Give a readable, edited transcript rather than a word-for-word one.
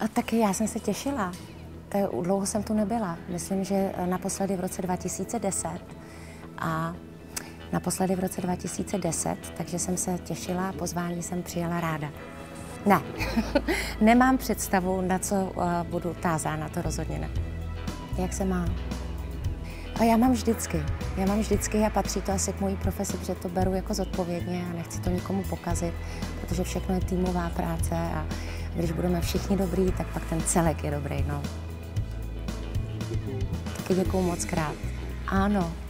A taky já jsem se těšila. Dlouho jsem tu nebyla. Myslím, že naposledy v roce 2010. A naposledy v roce 2010, takže jsem se těšila a pozvání jsem přijela ráda. Ne, nemám představu, na co budu tázána, to rozhodně ne. Jak se má? A já mám vždycky a patří to asi k mojí profesi, protože to beru jako zodpovědně a nechci to nikomu pokazit, protože všechno je týmová práce a když budeme všichni dobrý, tak pak ten celek je dobrý, no. Taky děkuju moc krát. Ano.